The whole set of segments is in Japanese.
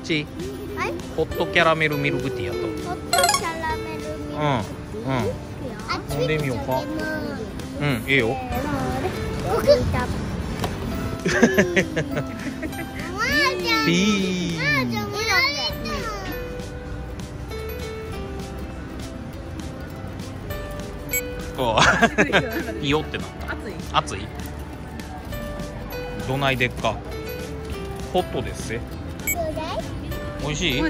그치? 호떡 캐러멜 우미루구티야 또. 호떡 캐러멜 우미루구티? 응. 언데미 오빠? 응, 예요. 비. 어. 비요ってなった。熱い。どないでっか。ホットですね。 おいしい?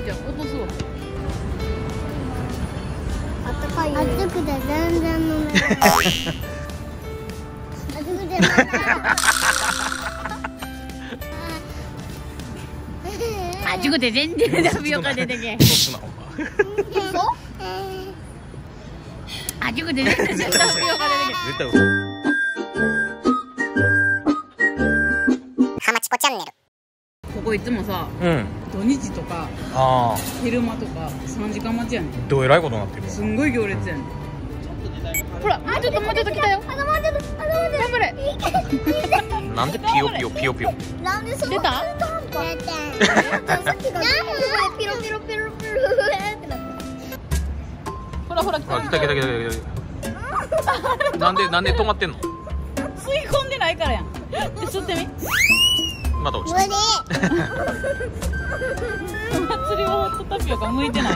土日とか昼間とか3時間待ちやねん。どうえらいことになってるの。すんごい行列やねん。ほら、もうちょっともうちょっと来たよ。頑張れ。なんでピヨピヨピヨピヨ出た？ピロピロピロピロってなった。ほらほら来た。来た来た来た来た。なんで止まってんの？吸い込んでないからやん。吸ってみ。 まだ落ちた。祭りはホットタピオカ向いてない。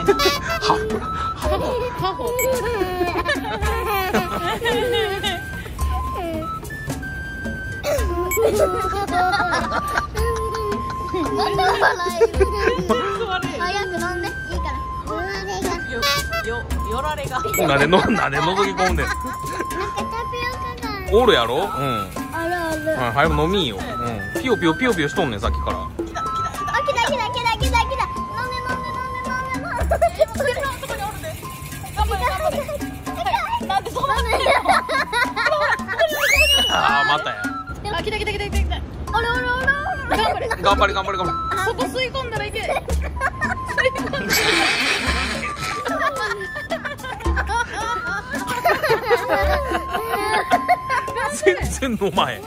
おるやろ。 早く飲みよ。ピヨピヨピヨピヨしとんねんさっきから。ああまたや。あ、来た来た来た来た来た。頑張れ頑張れ頑張れ。そこ吸い込んだらいけ。吸い込んだらいけ。全然飲まへん。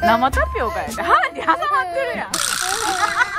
生タピオカやで歯に挟まってるやん。